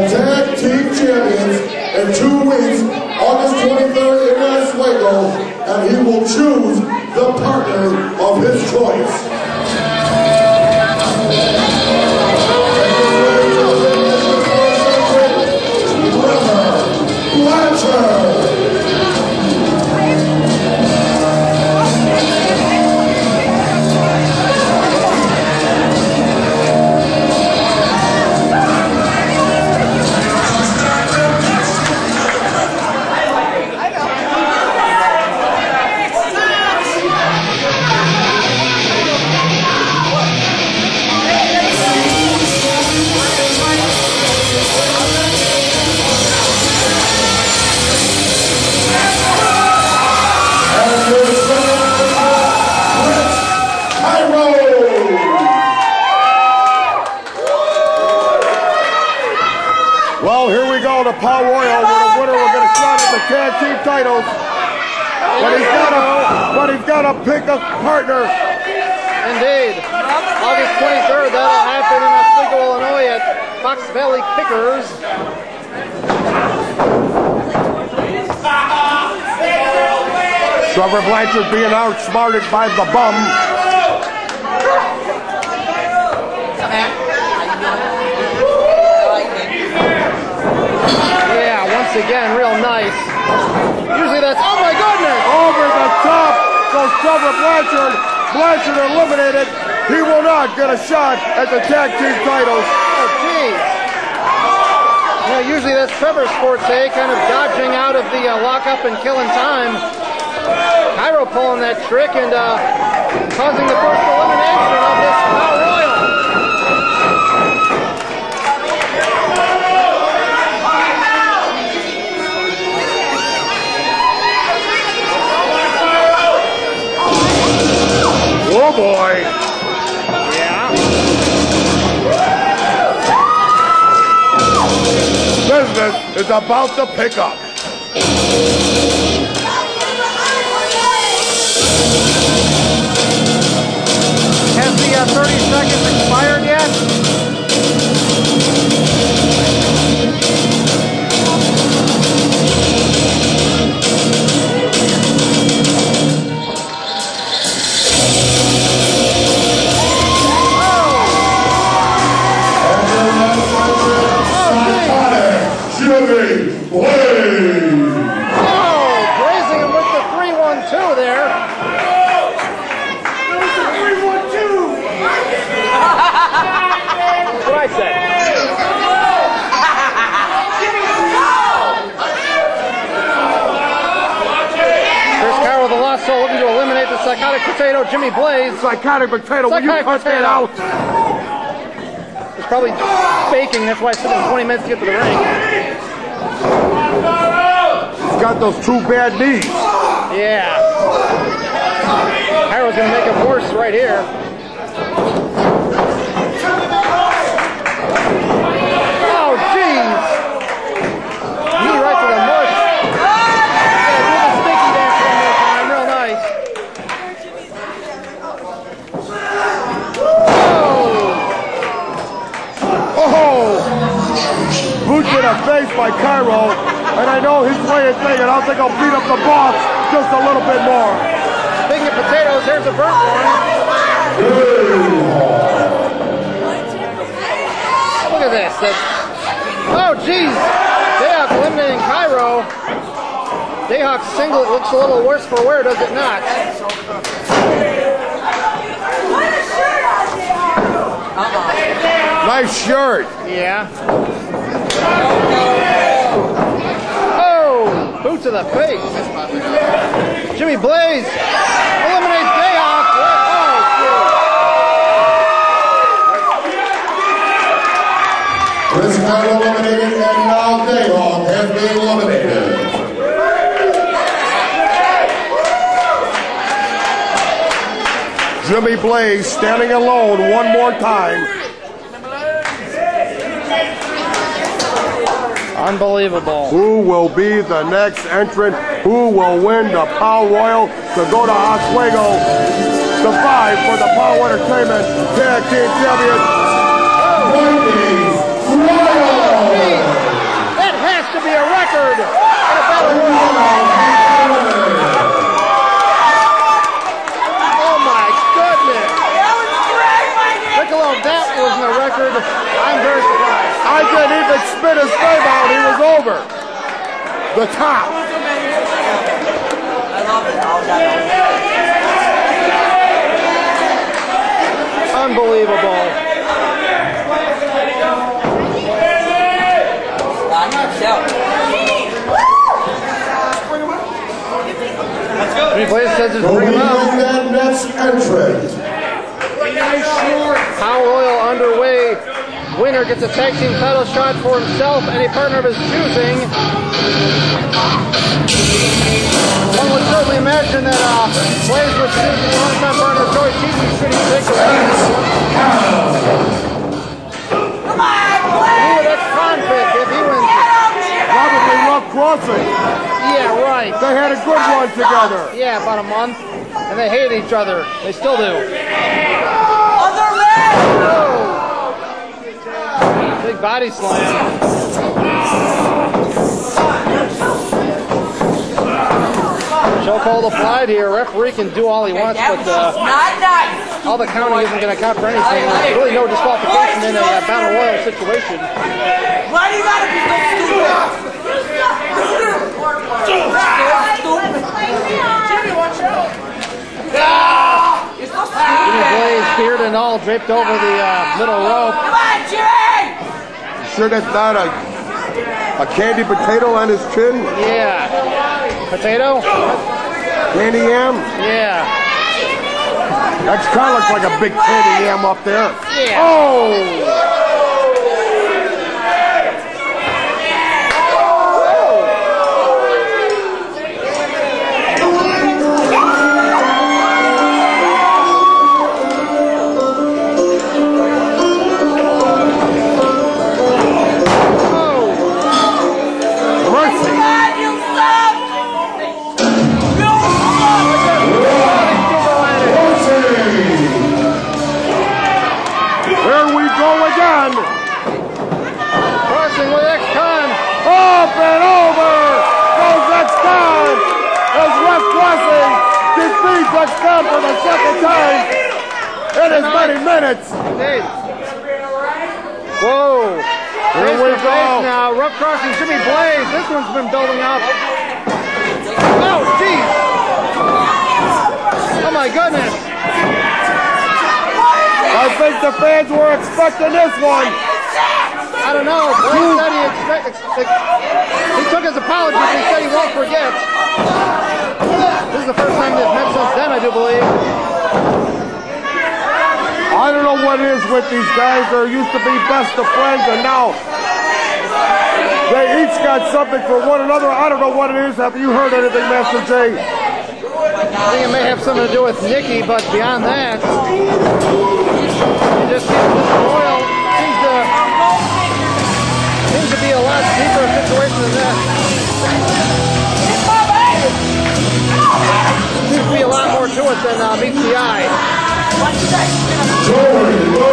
the Tag Team Champions in 2 weeks, August 23rd in Oswego, and he will choose the partner of his choice. POW Royal, where the winner will get a shot at the tag team titles, but he's got to pick a partner. Indeed, August 23rd, that'll happen in Oswego, Illinois, at Fox Valley Kickers. Trevor Blanchard being outsmarted by the bum. Again, real nice. Usually that's, oh my goodness! Over the top goes Trevor Blanchard. Blanchard eliminated. He will not get a shot at the tag team titles. Oh, geez. You know, usually that's Trevor's forte, kind of dodging out of the lockup and killing time. Cairo pulling that trick and causing the first elimination of this POW Royal. Oh boy! Yeah. Business is about to pick up. Has the 30 seconds expired yet? Psychotic Potato, Jimmy Blaze. Psychotic Potato, will you cut that out? It's probably faking, that's why it took him 20 minutes to get to the ring. He's got those two bad knees. Yeah. Cairo's going to make it worse right here. Oh, jeez. Knee right to the mush. Boot to the face by Cairo, and I know his way is thinking, I think I'll beat up the boss just a little bit more. Speaking of potatoes, there's a burnt one. Look at this. Oh, geez. Dayhawk eliminating Cairo. Dayhawk's singlet looks a little worse for wear, does it not? Nice shirt. Yeah. Oh! Boot to the face. Jimmy Blaze eliminates Dayhawk. Oh, good. Chris Carter eliminated, and now Dayhawk has been eliminated. Jimmy Blaze standing alone one more time. Unbelievable. Who will be the next entrant? Who will win the POW Royal to go to Oswego to fight for the POW Entertainment Tag Team Championship? would spit his name out, he was over. The top. I love it. Unbelievable. Jimmy Blaze says it's bring him out. POW Royal underway. Winner gets a tag team title shot for himself and a partner of his choosing. One would certainly imagine that Blaze would choose his longtime partner George. Should he take the come on, Blaze! He would ex-convict if he wins. Probably Rough Crossing. Yeah, right. They had a good one together. Yeah, about a month. And they hated each other. They still do. Other leg! Oh. Big body slam. Chokehold applied here. Referee can do all he wants, but all the counting isn't going to count for anything. There's really no disqualification in a battle royal situation. Why do you gotta be so stupid? Jimmy Blaze, beard and all, draped over the middle rope. Come on, Jimmy! Sure that's not a candy potato on his chin? Yeah. Potato? Candy yam? Yeah. That kind of looks like a big candy yam up there. Yeah. Oh! X-tons for the second time in as many minutes. Indeed. Whoa. Here we go. Now, Rough Crossing, Jimmy Blaze. This one's been building up. Oh, geez. Oh, my goodness. I think the fans were expecting this one. I don't know. Blaze said he took his apology, but he said he won't forget. This is the first time they've met since then, I do believe. I don't know what it is with these guys. They used to be best of friends, and now they each got something for one another. I don't know what it is. Have you heard anything, Master J? I think it may have something to do with Nicky, but beyond that, it just seems this Royal seems to be a lot deeper situation than that. Seems to be a lot more to it than meets the eye.